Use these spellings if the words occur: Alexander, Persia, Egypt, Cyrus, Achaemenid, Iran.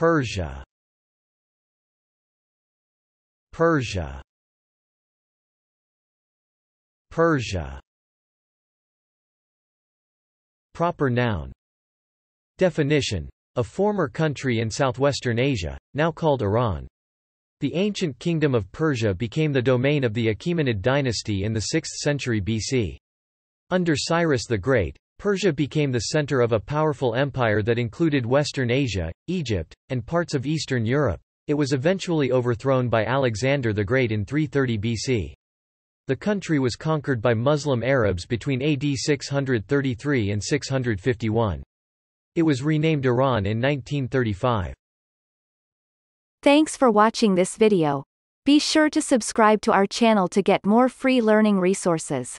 Persia, Persia, Persia. Proper noun. Definition. A former country in southwestern Asia, now called Iran. The ancient kingdom of Persia became the domain of the Achaemenid dynasty in the 6th century BC. Under Cyrus the Great, Persia became the center of a powerful empire that included Western Asia, Egypt, and parts of Eastern Europe. It was eventually overthrown by Alexander the Great in 330 BC. The country was conquered by Muslim Arabs between AD 633 and 651. It was renamed Iran in 1935. Thanks for watching this video. Be sure to subscribe to our channel to get more free learning resources.